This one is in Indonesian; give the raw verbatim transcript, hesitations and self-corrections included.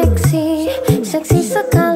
seksi, seksi sekali.